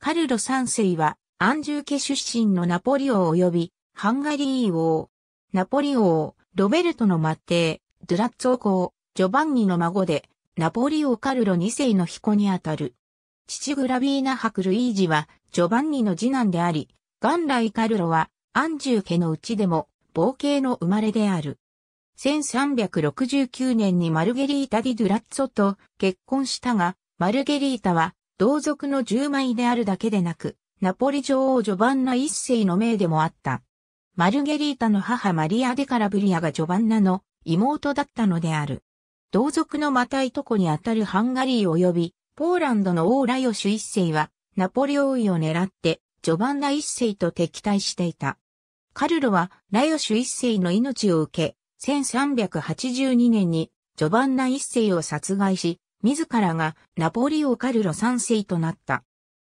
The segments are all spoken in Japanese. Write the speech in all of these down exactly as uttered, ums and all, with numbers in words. カルロ三世は、アンジュー家出身のナポリ王及び、ハンガリー王、ナポリ王、ロベルトの末弟、ドゥラッツォ公、ジョバンニの孫で、ナポリ王カルロ二世の彦にあたる。父グラビーナ伯ルイージは、ジョバンニの次男であり、元来カルロは、アンジュー家のうちでも、傍系の生まれである。せんさんびゃくろくじゅうきゅうねんにマルゲリータ・ディ・ドゥラッツォと結婚したが、マルゲリータは、同族の従妹であるだけでなく、ナポリ女王ジョバンナ一世の姪でもあった。マルゲリータの母マリア・デ・カラブリアがジョバンナの妹だったのである。同族のまたいとこにあたるハンガリー及び、ポーランドの王ラヨシュ一世は、ナポリ王位を狙って、ジョバンナ一世と敵対していた。カルロは、ラヨシュ一世の命を受け、せんさんびゃくはちじゅうにねんに、ジョバンナ一世を殺害し、自らがナポリ王カルロ三世となった。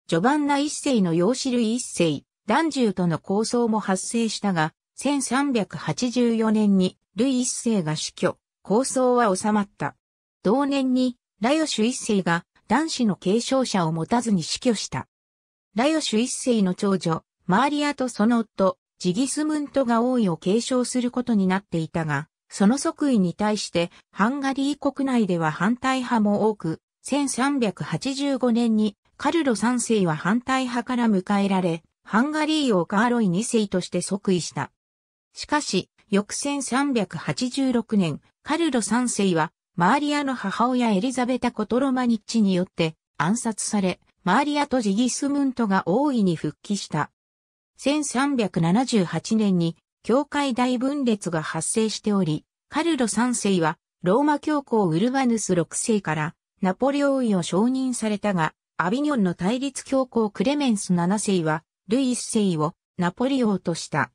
ジョバンナ一世の養子ルイ一世、ダンジューとの抗争も発生したが、せんさんびゃくはちじゅうよねんにルイ一世が死去、抗争は収まった。同年にラヨシュ一世が男子の継承者を持たずに死去した。ラヨシュ一世の長女、マーリアとその夫、ジギスムントが王位を継承することになっていたが、その即位に対してハンガリー国内では反対派も多く、せんさんびゃくはちじゅうごねんにカルロ三世は反対派から迎えられ、ハンガリー王カーロイ二世として即位した。しかし、翌せんさんびゃくはちじゅうろくねん、カルロ三世はマーリアの母親エリザベタ・コトロマニッチによって暗殺され、マーリアとジギスムントが王位に復帰した。せんさんびゃくななじゅうはちねんに、教会大分裂が発生しており、カルロ三世はローマ教皇ウルバヌスろく世からナポリ王位を承認されたが、アビニョンの対立教皇クレメンスなな世はルイいっ世をナポリ王とした。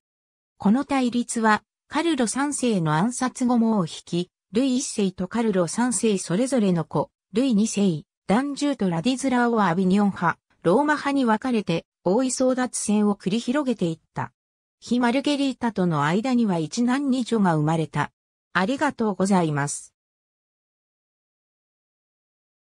この対立はカルロさん世の暗殺後もを引き、ルイいっ世とカルロさん世それぞれの子、ルイに世、ダンジューとラディズラオはアビニョン派、ローマ派に分かれて王位争奪戦を繰り広げていった。妃マルゲリータとの間には一男二女が生まれた。ありがとうございます。